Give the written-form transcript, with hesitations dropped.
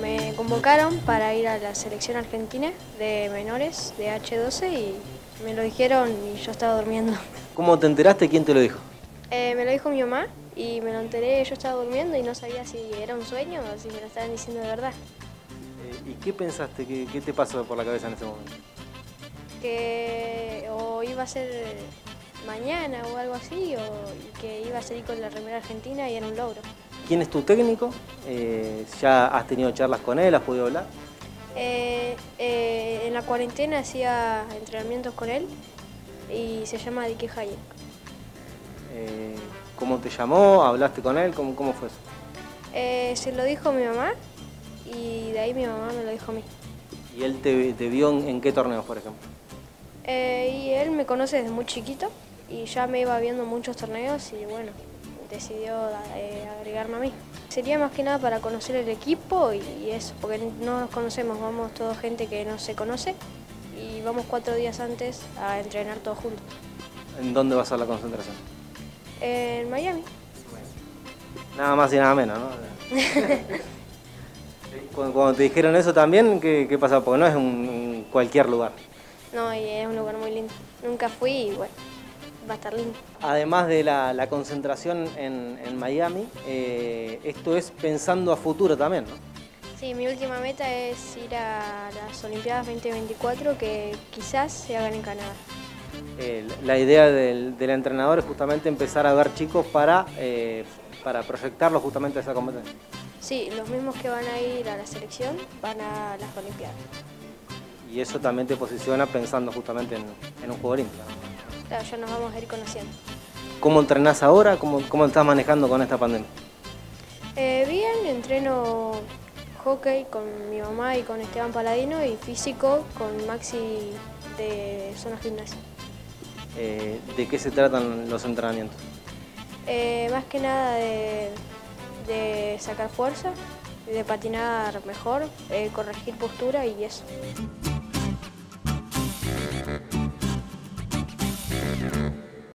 Me convocaron para ir a la selección argentina de menores de H12 y me lo dijeron y yo estaba durmiendo. ¿Cómo te enteraste? ¿Quién te lo dijo? Me lo dijo mi mamá y me lo enteré, yo estaba durmiendo y no sabía si era un sueño o si me lo estaban diciendo de verdad. ¿Y qué pensaste? ¿Qué te pasó por la cabeza en ese momento? Que o iba a ser mañana o algo así, o que iba a salir con la remera argentina y era un logro. ¿Quién es tu técnico? ¿Ya has tenido charlas con él? ¿Has podido hablar? En la cuarentena hacía entrenamientos con él y se llama Dike Hayek. ¿Cómo te llamó? ¿Hablaste con él? ¿Cómo fue eso? Se lo dijo mi mamá y de ahí mi mamá me lo dijo a mí. ¿Y él te vio en qué torneos, por ejemplo? Y él me conoce desde muy chiquito y ya me iba viendo muchos torneos y bueno, decidió agregarme a mí. Sería más que nada para conocer el equipo y eso, porque no nos conocemos, vamos toda gente que no se conoce y vamos 4 días antes a entrenar todos juntos. ¿En dónde va a ser la concentración? En Miami. Nada más y nada menos, ¿no? Cuando te dijeron eso también, ¿qué pasaba? Porque no es un cualquier lugar. No, y es un lugar muy lindo. Nunca fui y bueno, va a estar lindo. Además de la concentración en Miami, esto es pensando a futuro también, ¿no? Sí, mi última meta es ir a las Olimpiadas 2024 que quizás se hagan en Canadá. La idea del entrenador es justamente empezar a ver chicos para proyectarlos justamente a esa competencia. Sí, los mismos que van a ir a la selección van a las Olimpiadas. Y eso también te posiciona pensando justamente en un juego olímpico. Claro, ya nos vamos a ir conociendo. ¿Cómo entrenás ahora? ¿Cómo estás manejando con esta pandemia? Bien, entreno hockey con mi mamá y con Esteban Paladino y físico con Maxi de Zona Gimnasia. ¿De qué se tratan los entrenamientos? Más que nada de sacar fuerza, de patinar mejor, corregir postura y eso.